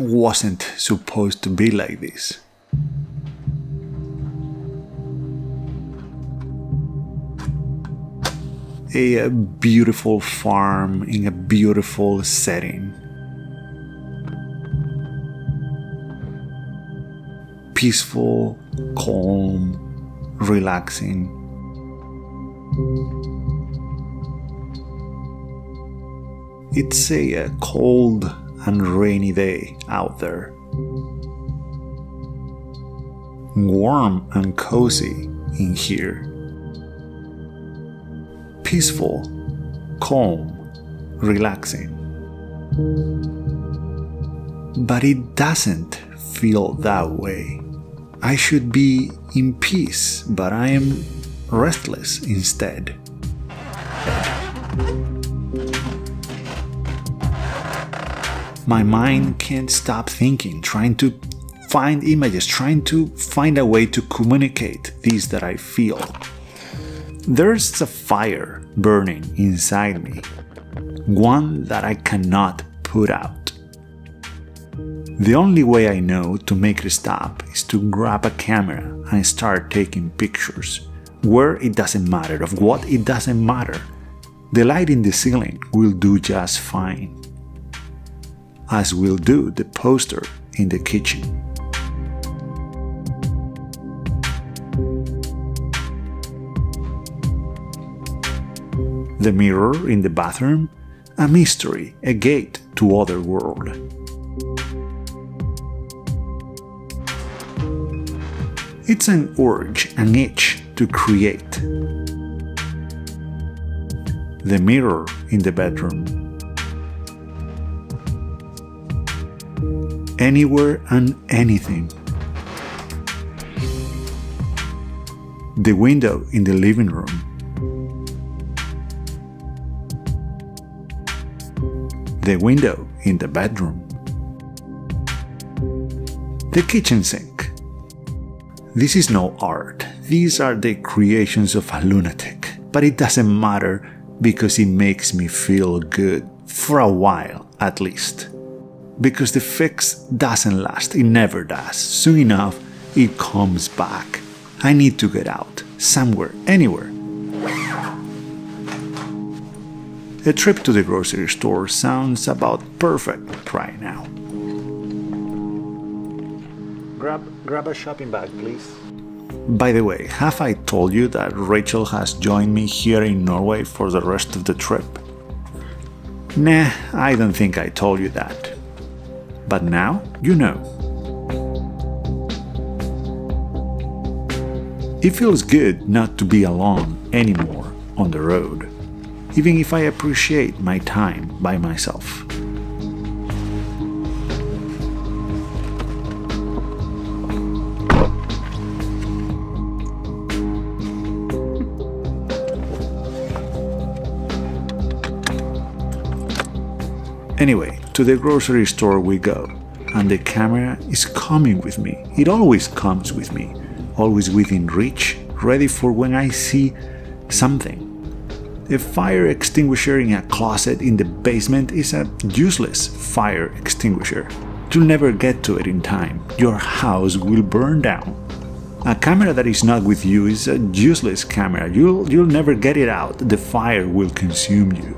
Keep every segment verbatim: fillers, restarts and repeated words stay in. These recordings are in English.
wasn't supposed to be like this. A beautiful farm in a beautiful setting. Peaceful, calm, relaxing. It's a cold and rainy day out there. Warm and cozy in here. Peaceful, calm, relaxing. But it doesn't feel that way. I should be in peace, but I am restless instead. My mind can't stop thinking, trying to find images, trying to find a way to communicate these that I feel. There's a fire burning inside me, one that I cannot put out. The only way I know to make it stop is to grab a camera and start taking pictures. Where it doesn't matter, of what it doesn't matter. The light in the ceiling will do just fine, as will do the poster in the kitchen. The mirror in the bathroom, a mystery, a gate to other world. It's an urge, an itch to create. The mirror in the bedroom. Anywhere and anything. The window in the living room. The window in the bedroom. The kitchen sink. This is no art. These are the creations of a lunatic. But it doesn't matter because it makes me feel good. For a while, at least. Because the fix doesn't last. It never does. Soon enough, it comes back. I need to get out. Somewhere. Anywhere. A trip to the grocery store sounds about perfect right now. Grab, grab a shopping bag, please. By the way, have I told you that Rachel has joined me here in Norway for the rest of the trip? Nah, I don't think I told you that. But now you know. It feels good not to be alone anymore on the road. Even if I appreciate my time by myself. Anyway, to the grocery store we go, and the camera is coming with me. It always comes with me, always within reach, ready for when I see something. A fire extinguisher in a closet in the basement is a useless fire extinguisher. You'll never get to it in time. Your house will burn down. A camera that is not with you is a useless camera. You'll, you'll never get it out. The fire will consume you.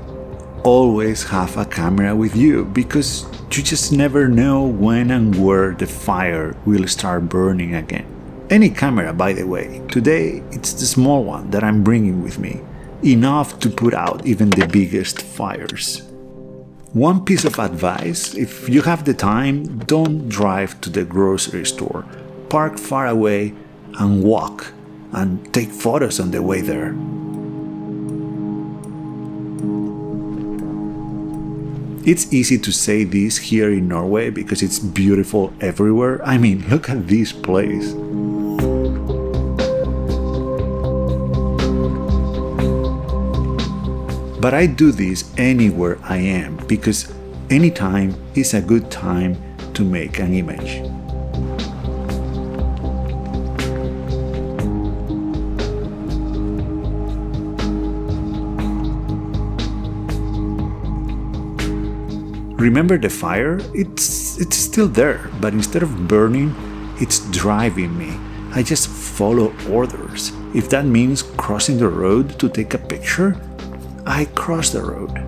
Always have a camera with you because you just never know when and where the fire will start burning again. Any camera, by the way. Today, it's the small one that I'm bringing with me. Enough to put out even the biggest fires. One piece of advice, if you have the time, don't drive to the grocery store. Park far away and walk and take photos on the way there. It's easy to say this here in Norway because it's beautiful everywhere. I mean, look at this place. But I do this anywhere I am, because any time is a good time to make an image. Remember the fire? It's, it's still there, but instead of burning, it's driving me. I just follow orders. If that means crossing the road to take a picture, I cross the road.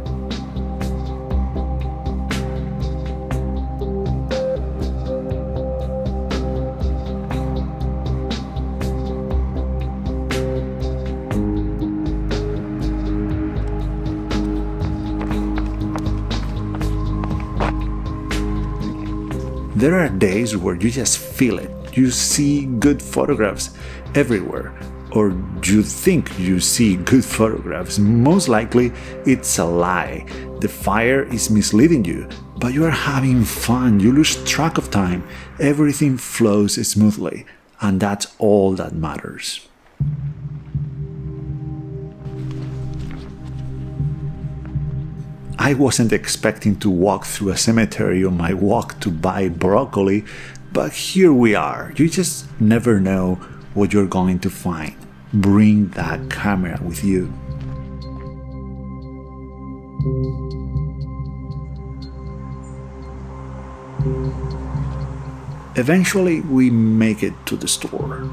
There are days where you just feel it. You see good photographs everywhere, or you think you see good photographs. Most likely, it's a lie. The fire is misleading you, but you are having fun. You lose track of time. Everything flows smoothly, and that's all that matters. I wasn't expecting to walk through a cemetery on my walk to buy broccoli, but here we are. You just never know what you're going to find. Bring that camera with you. Eventually, we make it to the store.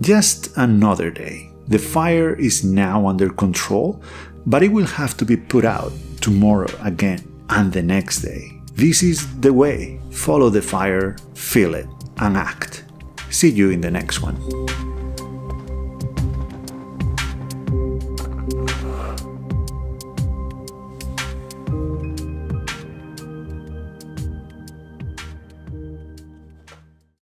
Just another day. The fire is now under control, but it will have to be put out tomorrow again and the next day. This is the way. Follow the fire, feel it, and act. See you in the next one.